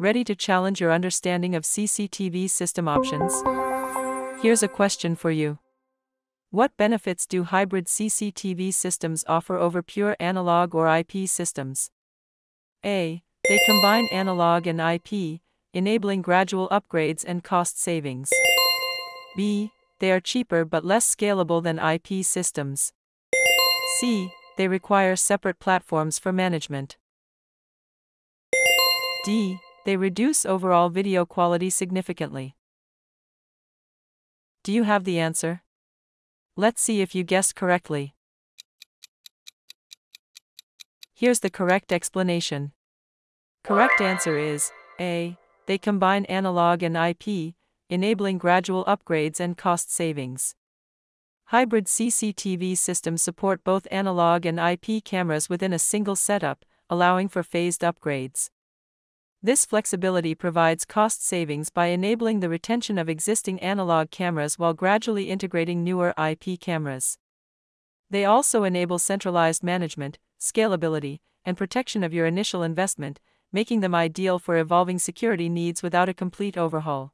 Ready to challenge your understanding of CCTV system options? Here's a question for you. What benefits do hybrid CCTV systems offer over pure analog or IP systems? A. They combine analog and IP, enabling gradual upgrades and cost savings. B. They are cheaper but less scalable than IP systems. C. They require separate platforms for management. D. They reduce overall video quality significantly. Do you have the answer? Let's see if you guessed correctly. Here's the correct explanation. Correct answer is A. They combine analog and IP, enabling gradual upgrades and cost savings. Hybrid CCTV systems support both analog and IP cameras within a single setup, allowing for phased upgrades. This flexibility provides cost savings by enabling the retention of existing analog cameras while gradually integrating newer IP cameras. They also enable centralized management, scalability, and protection of your initial investment, making them ideal for evolving security needs without a complete overhaul.